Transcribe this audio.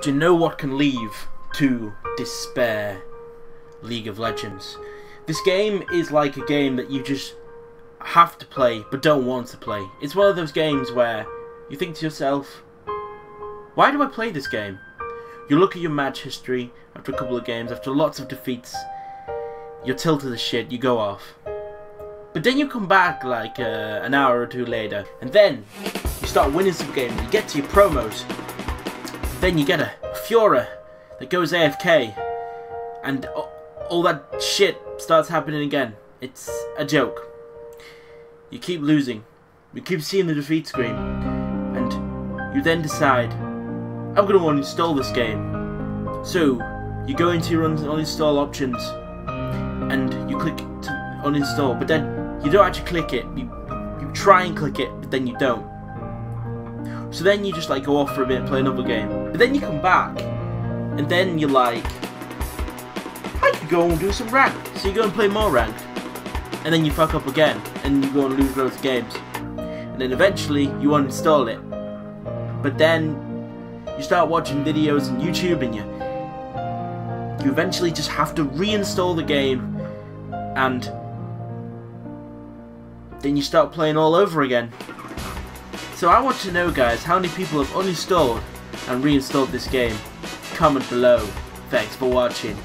Do you know what can lead to despair? League of Legends. This game is like a game that you just have to play but don't want to play. It's one of those games where you think to yourself, why do I play this game? You look at your match history after a couple of games, after lots of defeats, you're tilted as shit, you go off. But then you come back like an hour or two later, and then you start winning some games, you get to your promos, then you get a Fiora that goes AFK, and all that shit starts happening again. It's a joke. You keep losing, you keep seeing the defeat screen, and you then decide, I'm going to uninstall this game. So you go into your uninstall options, and you click to uninstall, but then you don't actually click it. You try and click it, but then you don't. So then you just like go off for a bit, play another game, but then you come back, and then you're like, I could go and do some ranked. So you go and play more ranked, and then you fuck up again, and you go and lose loads of games, and then eventually you uninstall it. But then you start watching videos on YouTube, and you eventually just have to reinstall the game, and then you start playing all over again. So I want to know, guys, how many people have uninstalled and reinstalled this game? Comment below. Thanks for watching.